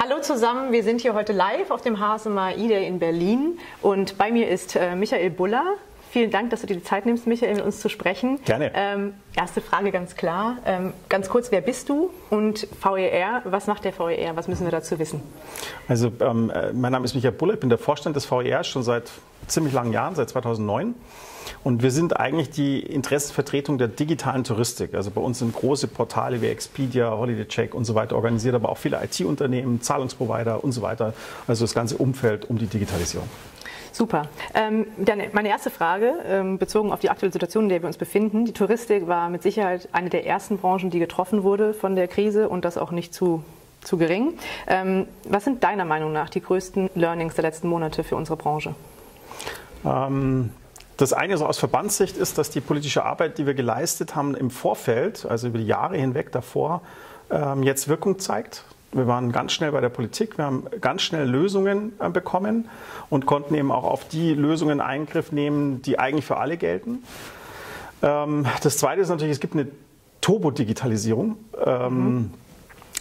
Hallo zusammen, wir sind hier heute live auf dem HSMA eDay in Berlin und bei mir ist Michael Buller. Vielen Dank, dass du dir die Zeit nimmst, Michael, mit uns zu sprechen. Gerne. Erste Frage ganz klar. Ganz kurz, wer bist du und VER, was macht der VER? Was müssen wir dazu wissen? Also mein Name ist Michael Buller, ich bin der Vorstand des VER schon seit ziemlich langen Jahren, seit 2009. Und wir sind eigentlich die Interessenvertretung der digitalen Touristik. Also bei uns sind große Portale wie Expedia, Holiday Check und so weiter organisiert, aber auch viele IT-Unternehmen, Zahlungsprovider und so weiter. Also das ganze Umfeld um die Digitalisierung. Super. Dann meine erste Frage, bezogen auf die aktuelle Situation, in der wir uns befinden. Die Touristik war mit Sicherheit eine der ersten Branchen, die getroffen wurde von der Krise und das auch nicht zu gering. Was sind deiner Meinung nach die größten Learnings der letzten Monate für unsere Branche? Das eine so aus Verbandssicht ist, dass die politische Arbeit, die wir geleistet haben im Vorfeld, also über die Jahre hinweg davor, jetzt Wirkung zeigt. Wir waren ganz schnell bei der Politik, wir haben ganz schnell Lösungen bekommen und konnten eben auch auf die Lösungen Eingriff nehmen, die eigentlich für alle gelten. Das Zweite ist natürlich, es gibt eine Turbo-Digitalisierung.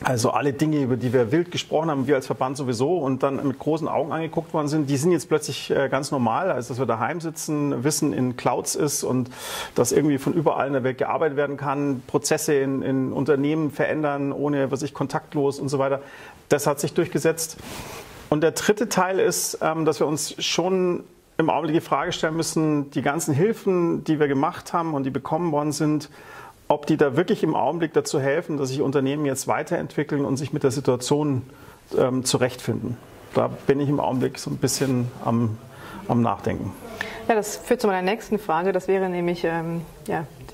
Also alle Dinge, über die wir wild gesprochen haben, wir als Verband sowieso und dann mit großen Augen angeguckt worden sind, die sind jetzt plötzlich ganz normal, also dass wir daheim sitzen, Wissen in Clouds ist und dass irgendwie von überall in der Welt gearbeitet werden kann, Prozesse in Unternehmen verändern, ohne, was ich, kontaktlos und so weiter. Das hat sich durchgesetzt. Und der dritte Teil ist, dass wir uns schon im Augenblick die Frage stellen müssen, die ganzen Hilfen, die wir gemacht haben und die bekommen worden sind, ob die da wirklich im Augenblick dazu helfen, dass sich Unternehmen jetzt weiterentwickeln und sich mit der Situation zurechtfinden. Da bin ich im Augenblick so ein bisschen am Nachdenken. Ja, das führt zu meiner nächsten Frage. Das wäre nämlich,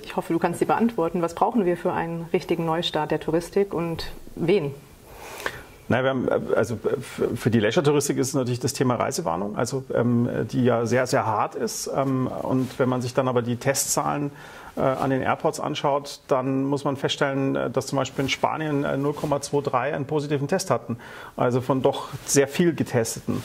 ich hoffe, du kannst sie beantworten. Was brauchen wir für einen richtigen Neustart der Touristik und wen? Nein, wir haben, also für die Leisure-Touristik ist natürlich das Thema Reisewarnung, also die ja sehr, sehr hart ist. Und wenn man sich dann aber die Testzahlen an den Airports anschaut, dann muss man feststellen, dass zum Beispiel in Spanien 0,23 einen positiven Test hatten, also von doch sehr viel Getesteten.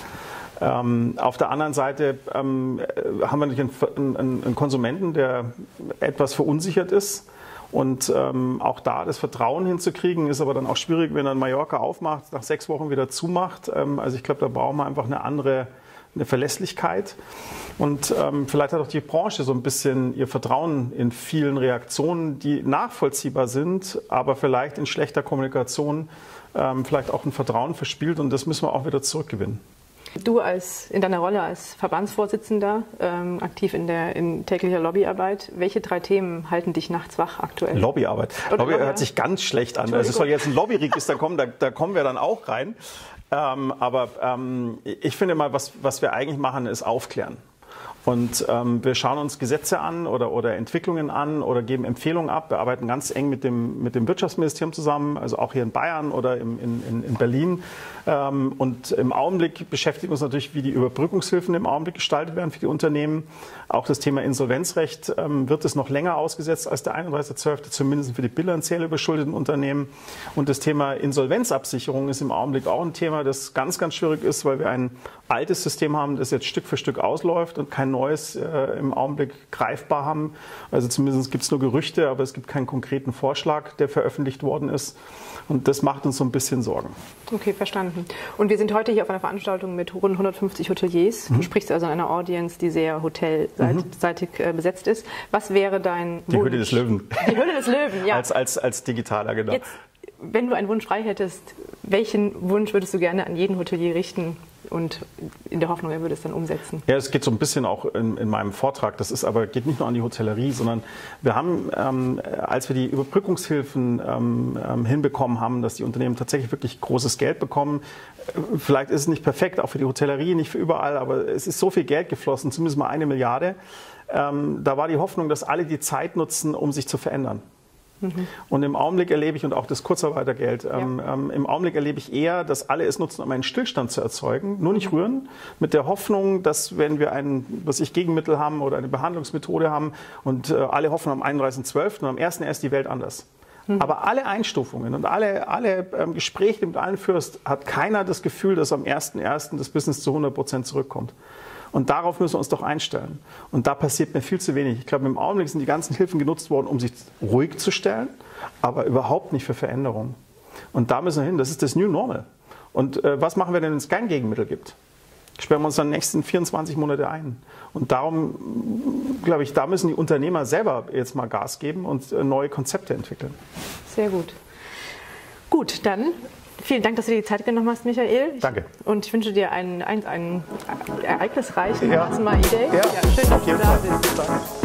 Auf der anderen Seite haben wir natürlich einen Konsumenten, der etwas verunsichert ist. Und auch da das Vertrauen hinzukriegen, ist aber dann auch schwierig, wenn dann Mallorca aufmacht, nach 6 Wochen wieder zumacht. Also ich glaube, da brauchen wir einfach eine andere Verlässlichkeit. Und vielleicht hat auch die Branche so ein bisschen ihr Vertrauen in vielen Reaktionen, die nachvollziehbar sind, aber vielleicht in schlechter Kommunikation vielleicht auch ein Vertrauen verspielt. Und das müssen wir auch wieder zurückgewinnen. Du in deiner Rolle als Verbandsvorsitzender, aktiv in täglicher Lobbyarbeit, welche 3 Themen halten dich nachts wach aktuell? Lobbyarbeit. Lobby hört sich ganz schlecht an. Also es soll jetzt ein Lobbyregister kommen, da kommen wir dann auch rein. Aber ich finde mal, was wir eigentlich machen, ist aufklären. Und wir schauen uns Gesetze an oder Entwicklungen an oder geben Empfehlungen ab. Wir arbeiten ganz eng mit dem Wirtschaftsministerium zusammen, also auch hier in Bayern oder in Berlin. Und im Augenblick beschäftigen wir uns natürlich, wie die Überbrückungshilfen im Augenblick gestaltet werden für die Unternehmen. Auch das Thema Insolvenzrecht wird es noch länger ausgesetzt als der 31.12., zumindest für die bilanziell überschuldeten Unternehmen. Und das Thema Insolvenzabsicherung ist im Augenblick auch ein Thema, das ganz, ganz schwierig ist, weil wir ein altes System haben, das jetzt Stück für Stück ausläuft und kein Neues im Augenblick greifbar haben. Also zumindest gibt es nur Gerüchte, aber es gibt keinen konkreten Vorschlag, der veröffentlicht worden ist. Und das macht uns so ein bisschen Sorgen. Okay, verstanden. Und wir sind heute hier auf einer Veranstaltung mit rund 150 Hoteliers. Du sprichst also in einer Audience, die sehr hotelseitig besetzt ist. Was wäre dein Wunsch? Die Höhle des Löwen. Die Höhle des Löwen, ja. Als Digitaler, genau. Jetzt, wenn du einen Wunsch frei hättest, welchen Wunsch würdest du gerne an jeden Hotelier richten? Und in der Hoffnung, er würde es dann umsetzen. Ja, es geht so ein bisschen auch in meinem Vortrag. Das ist aber, geht nicht nur an die Hotellerie, sondern wir haben, als wir die Überbrückungshilfen hinbekommen haben, dass die Unternehmen tatsächlich wirklich großes Geld bekommen. Vielleicht ist es nicht perfekt, auch für die Hotellerie, nicht für überall, aber es ist so viel Geld geflossen, zumindest mal 1 Milliarde. Da war die Hoffnung, dass alle die Zeit nutzen, um sich zu verändern. Und im Augenblick erlebe ich, und auch das Kurzarbeitergeld, im Augenblick erlebe ich eher, dass alle es nutzen, um einen Stillstand zu erzeugen, nur nicht rühren, mit der Hoffnung, dass wenn wir ein Gegenmittel haben oder eine Behandlungsmethode haben und alle hoffen am 31.12. und am 1.1. ist die Welt anders. Aber alle Einstufungen und alle Gespräche mit allen Fürst hat keiner das Gefühl, dass am 1.1. das Business zu 100% zurückkommt. Und darauf müssen wir uns doch einstellen. Und da passiert mir viel zu wenig. Ich glaube, im Augenblick sind die ganzen Hilfen genutzt worden, um sich ruhig zu stellen, aber überhaupt nicht für Veränderung. Und da müssen wir hin. Das ist das New Normal. Und was machen wir denn, wenn es kein Gegenmittel gibt? Sperren wir uns dann die nächsten 24 Monate ein. Und darum, glaube ich, da müssen die Unternehmer selber jetzt mal Gas geben und neue Konzepte entwickeln. Sehr gut. Gut, dann vielen Dank, dass du dir die Zeit genommen hast, Michael. Danke. Und ich wünsche dir einen ereignisreichen HSMA eDay. Ja, schön, dass du da bist.